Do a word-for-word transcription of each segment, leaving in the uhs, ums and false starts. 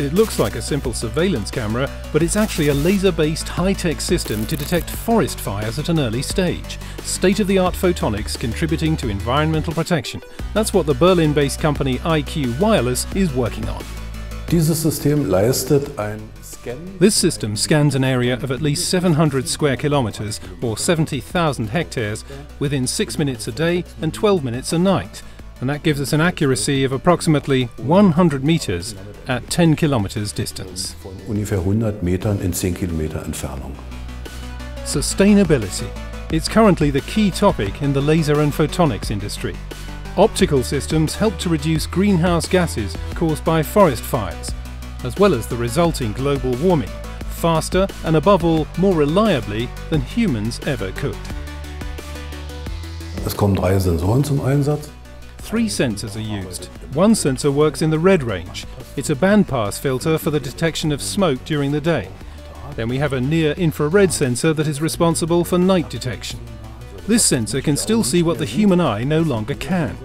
It looks like a simple surveillance camera, but it's actually a laser-based high-tech system to detect forest fires at an early stage. State-of-the-art photonics contributing to environmental protection. That's what the Berlin-based company I Q Wireless is working on. This system scans an area of at least seven hundred square kilometers, or seventy thousand hectares, within six minutes a day and twelve minutes a night. And that gives us an accuracy of approximately one hundred meters at ten kilometers distance. Sustainability. It's currently the key topic in the laser and photonics industry. Optical systems help to reduce greenhouse gases caused by forest fires, as well as the resulting global warming, faster and above all more reliably than humans ever could. Es kommen drei Sensoren zum Einsatz. Three sensors are used. One sensor works in the red range. It's a bandpass filter for the detection of smoke during the day. Then we have a near-infrared sensor that is responsible for night detection. This sensor can still see what the human eye no longer can.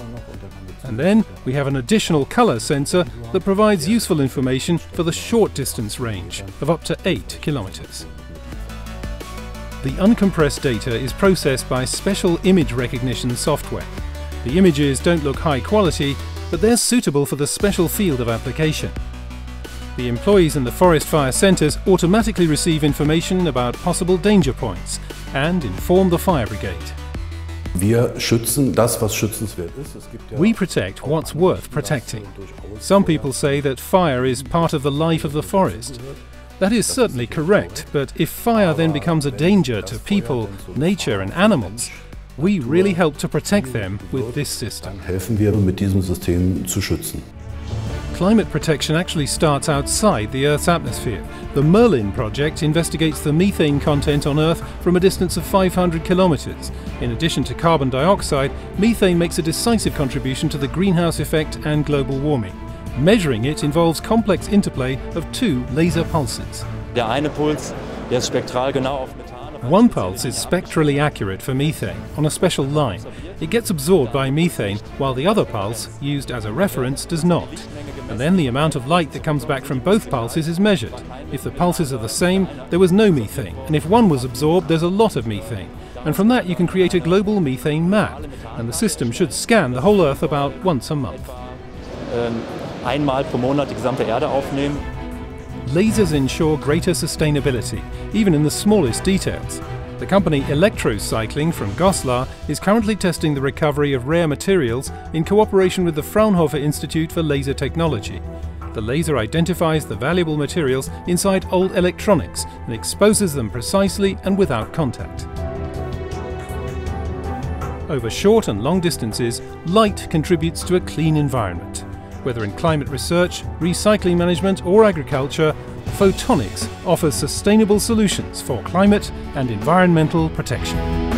And then we have an additional color sensor that provides useful information for the short-distance range of up to eight kilometers. The uncompressed data is processed by special image recognition software. The images don't look high quality, but they're suitable for the special field of application. The employees in the forest fire centres automatically receive information about possible danger points and inform the fire brigade. We protect what's worth protecting. Some people say that fire is part of the life of the forest. That is certainly correct, but if fire then becomes a danger to people, nature and animals, we really help to protect them with this system. Climate protection actually starts outside the Earth's atmosphere. The Merlin project investigates the methane content on Earth from a distance of five hundred kilometers. In addition to carbon dioxide, methane makes a decisive contribution to the greenhouse effect and global warming. Measuring it involves complex interplay of two laser pulses. One pulse is spectrally accurate for methane, on a special line. It gets absorbed by methane, while the other pulse, used as a reference, does not. And then the amount of light that comes back from both pulses is measured. If the pulses are the same, there was no methane, and if one was absorbed, there's a lot of methane. And from that you can create a global methane map, and the system should scan the whole Earth about once a month. Einmal pro Monat die gesamte Erde aufnehmen. Lasers ensure greater sustainability, even in the smallest details. The company Electrocycling from Goslar is currently testing the recovery of rare materials in cooperation with the Fraunhofer Institute for Laser Technology. The laser identifies the valuable materials inside old electronics and exposes them precisely and without contact. Over short and long distances, light contributes to a clean environment. Whether in climate research, recycling management or agriculture, photonics offers sustainable solutions for climate and environmental protection.